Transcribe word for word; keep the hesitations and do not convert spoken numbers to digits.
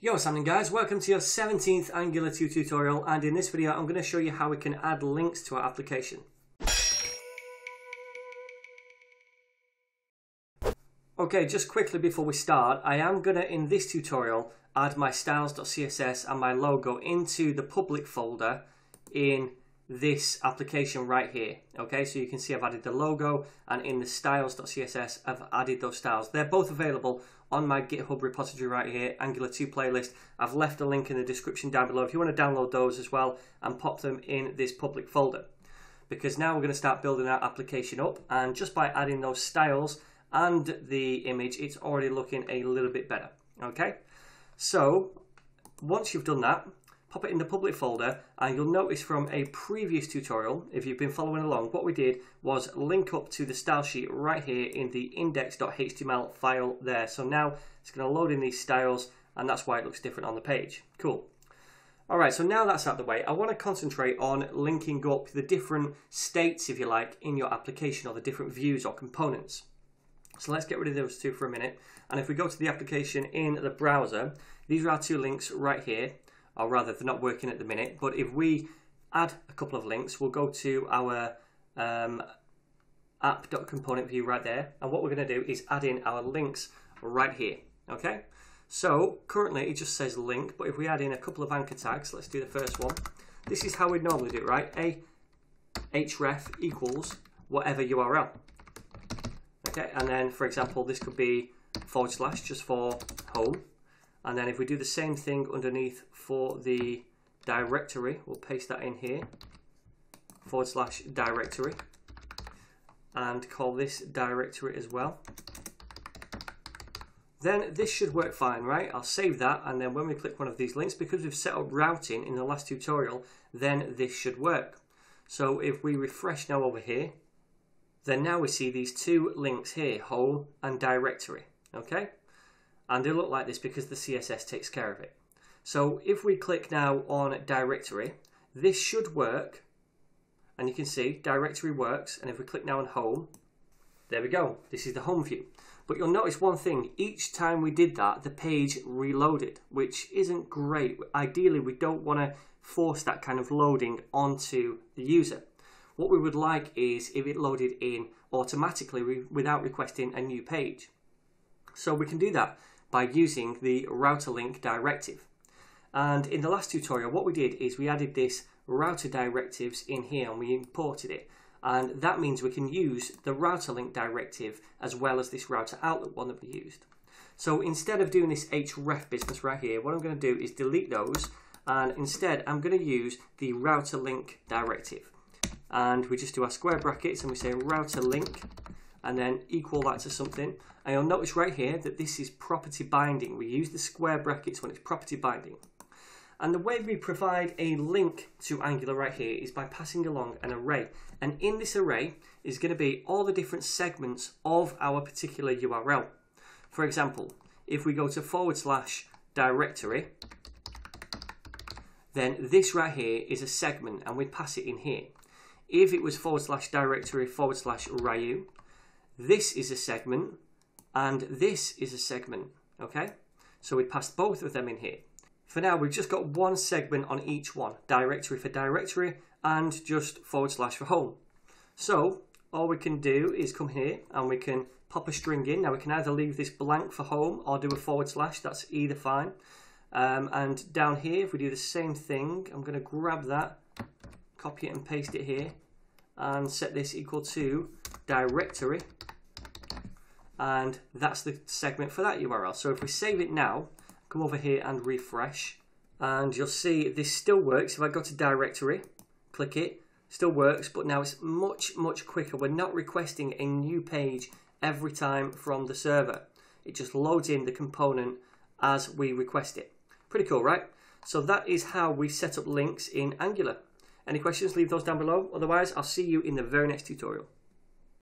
Yo, what's happening guys? Welcome to your seventeenth Angular two tutorial, and in this video I'm going to show you how we can add links to our application. Okay, just quickly before we start, I am going to, in this tutorial, add my styles dot C S S and my logo into the public folder in this application right here. Okay, so you can see I've added the logo, and in the styles dot C S S I've added those styles. They're both available on my GitHub repository right here, Angular two playlist. I've left a link in the description down below if you want to download those as well and pop them in this public folder. Because now we're going to start building our application up, and just by adding those styles and the image, it's already looking a little bit better. Okay, so once you've done that, pop it in the public folder, and you'll notice from a previous tutorial, if you've been following along, what we did was link up to the style sheet right here in the index dot H T M L file there. So now it's going to load in these styles, and that's why it looks different on the page. Cool. Alright, so now that's out of the way, I want to concentrate on linking up the different states, if you like, in your application, or the different views or components. So let's get rid of those two for a minute, and if we go to the application in the browser, these are our two links right here. Or rather, they're not working at the minute, but if we add a couple of links, we'll go to our um, app dot component view right there, and what we're going to do is add in our links right here. Okay, so currently it just says link, but if we add in a couple of anchor tags, let's do the first one. This is how we normally do it, right? A href equals whatever U R L. Okay, and then for example, this could be forward slash just for home. And then if we do the same thing underneath for the directory, we'll paste that in here, forward slash directory, and call this directory as well. Then this should work fine, right? I'll save that, and then when we click one of these links, because we've set up routing in the last tutorial, then this should work. So if we refresh now over here, then now we see these two links here, home and directory, okay? And they look like this because the C S S takes care of it. So if we click now on directory, this should work, and you can see directory works, and if we click now on home, there we go, this is the home view. But you'll notice one thing, each time we did that, the page reloaded, which isn't great. Ideally, we don't want to force that kind of loading onto the user. What we would like is if it loaded in automatically without requesting a new page. So we can do that by using the router link directive. And in the last tutorial, what we did is we added this router directives in here, and we imported it, and that means we can use the router link directive as well as this router outlet one that we used. So instead of doing this href business right here, what I'm going to do is delete those, and instead I'm going to use the router link directive, and we just do our square brackets and we say router link, and then equal that to something. And you'll notice right here that this is property binding. We use the square brackets when it's property binding. And the way we provide a link to Angular right here is by passing along an array. And in this array is going to be all the different segments of our particular U R L. For example, if we go to forward slash directory, then this right here is a segment, and we pass it in here. If it was forward slash directory forward slash Ryu, this is a segment, and this is a segment, okay? So we passed both of them in here. For now, we've just got one segment on each one, directory for directory, and just forward slash for home. So all we can do is come here, and we can pop a string in. Now we can either leave this blank for home, or do a forward slash, that's either fine. Um, and down here, if we do the same thing, I'm gonna grab that, copy it and paste it here, and set this equal to directory, and that's the segment for that U R L. So if we save it now, come over here and refresh, and you'll see this still works. If I go to directory, click it, still works, but now it's much, much quicker. We're not requesting a new page every time from the server. It just loads in the component as we request it. Pretty cool, right? So that is how we set up links in Angular. Any questions, leave those down below. Otherwise, I'll see you in the very next tutorial.